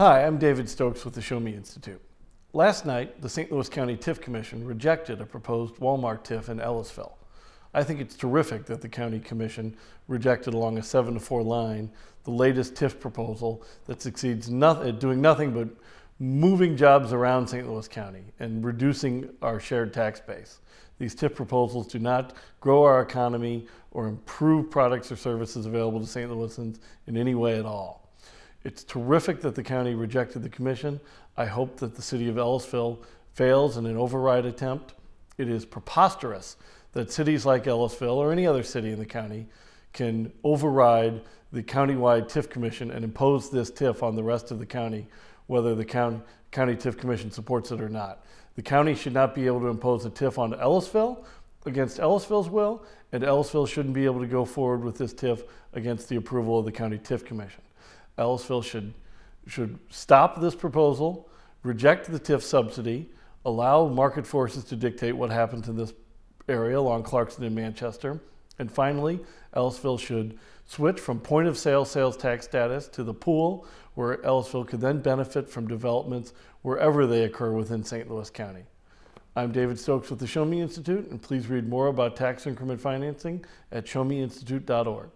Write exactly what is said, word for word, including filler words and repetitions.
Hi, I'm David Stokes with the Show Me Institute. Last night, the Saint Louis County T I F Commission rejected a proposed Walmart T I F in Ellisville. I think it's terrific that the County Commission rejected along a seven to four line the latest T I F proposal that succeeds nothing, doing nothing but moving jobs around Saint Louis County and reducing our shared tax base. These T I F proposals do not grow our economy or improve products or services available to Saint Louisans in any way at all. It's terrific that the county rejected the commission. I hope that the city of Ellisville fails in an override attempt. It is preposterous that cities like Ellisville or any other city in the county can override the countywide T I F commission and impose this T I F on the rest of the county, whether the county, county T I F commission supports it or not. The county should not be able to impose a T I F on Ellisville against Ellisville's will, and Ellisville shouldn't be able to go forward with this T I F against the approval of the county T I F commission. Ellisville should, should stop this proposal, reject the T I F subsidy, allow market forces to dictate what happens in this area along Clarkson and Manchester, and finally, Ellisville should switch from point of sale sales tax status to the pool, where Ellisville could then benefit from developments wherever they occur within Saint Louis County. I'm David Stokes with the Show Me Institute, and please read more about tax increment financing at show me institute dot org.